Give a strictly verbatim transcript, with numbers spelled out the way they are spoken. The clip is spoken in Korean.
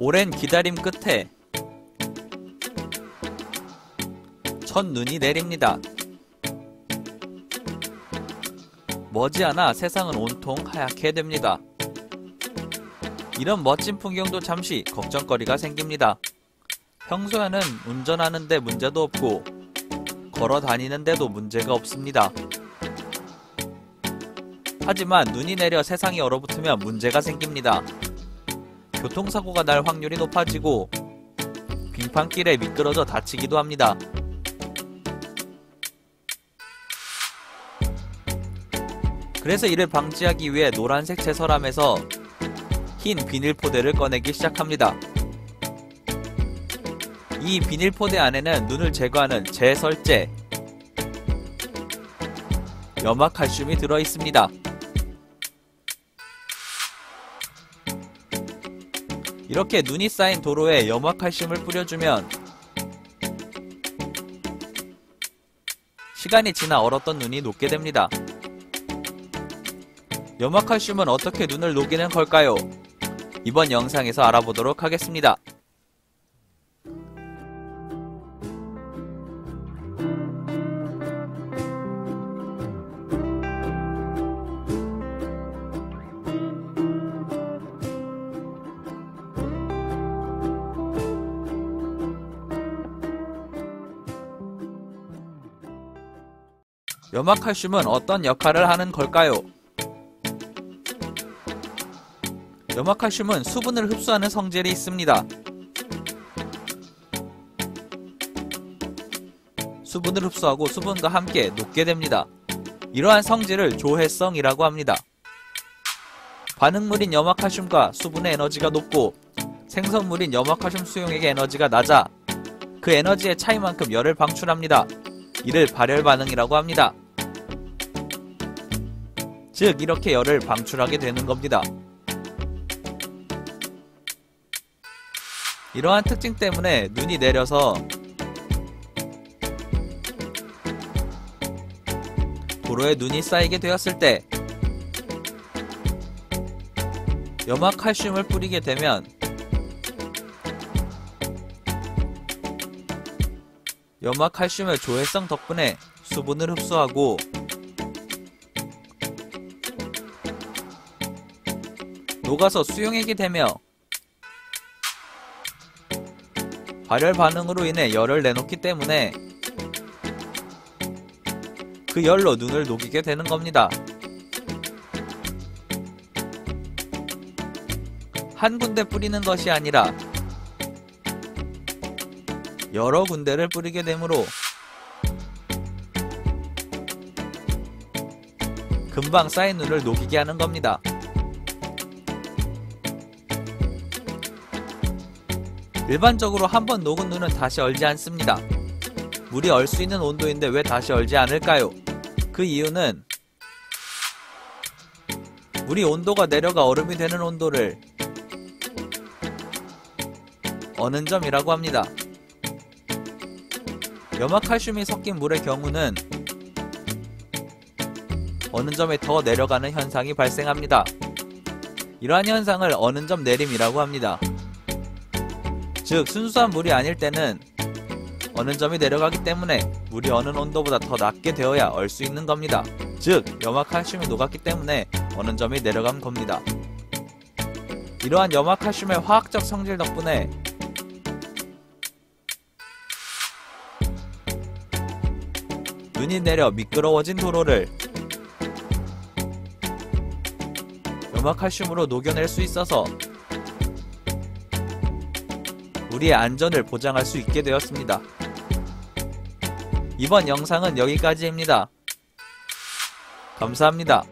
오랜 기다림 끝에 첫 눈이 내립니다. 머지않아 세상은 온통 하얗게 됩니다. 이런 멋진 풍경도 잠시 걱정거리가 생깁니다. 평소에는 운전하는데 문제도 없고 걸어 다니는데도 문제가 없습니다. 하지만 눈이 내려 세상이 얼어붙으면 문제가 생깁니다. 교통사고가 날 확률이 높아지고 빙판길에 미끄러져 다치기도 합니다. 그래서 이를 방지하기 위해 노란색 제설함에서 흰 비닐포대를 꺼내기 시작합니다. 이 비닐포대 안에는 눈을 제거하는 제설제, 염화칼슘이 들어있습니다. 이렇게 눈이 쌓인 도로에 염화칼슘을 뿌려주면 시간이 지나 얼었던 눈이 녹게 됩니다. 염화칼슘은 어떻게 눈을 녹이는 걸까요? 이번 영상에서 알아보도록 하겠습니다. 염화칼슘은 어떤 역할을 하는 걸까요? 염화칼슘은 수분을 흡수하는 성질이 있습니다. 수분을 흡수하고 수분과 함께 녹게 됩니다. 이러한 성질을 조해성이라고 합니다. 반응물인 염화칼슘과 수분의 에너지가 높고 생성물인 염화칼슘 수용액의 에너지가 낮아 그 에너지의 차이만큼 열을 방출합니다. 이를 발열 반응이라고 합니다. 즉, 이렇게 열을 방출하게 되는 겁니다. 이러한 특징 때문에 눈이 내려서 도로에 눈이 쌓이게 되었을 때 염화칼슘을 뿌리게 되면 염화칼슘의 조해성 덕분에 수분을 흡수하고 녹아서 수용액이 되며 발열 반응으로 인해 열을 내놓기 때문에 그 열로 눈을 녹이게 되는 겁니다. 한 군데 뿌리는 것이 아니라 여러 군데를 뿌리게 되므로 금방 쌓인 눈을 녹이게 하는 겁니다. 일반적으로 한번 녹은 눈은 다시 얼지 않습니다. 물이 얼 수 있는 온도인데 왜 다시 얼지 않을까요? 그 이유는 물이 온도가 내려가 얼음이 되는 온도를 어는점이라고 합니다. 염화칼슘이 섞인 물의 경우는 어는점에 더 내려가는 현상이 발생합니다. 이러한 현상을 어는점 내림이라고 합니다. 즉, 순수한 물이 아닐 때는 어는점이 내려가기 때문에 물이 어느 온도보다 더 낮게 되어야 얼 수 있는 겁니다. 즉, 염화칼슘이 녹았기 때문에 어는점이 내려간 겁니다. 이러한 염화칼슘의 화학적 성질 덕분에 눈이 내려 미끄러워진 도로를 염화칼슘으로 녹여낼 수 있어서 우리의 안전을 보장할 수 있게 되었습니다. 이번 영상은 여기까지입니다. 감사합니다.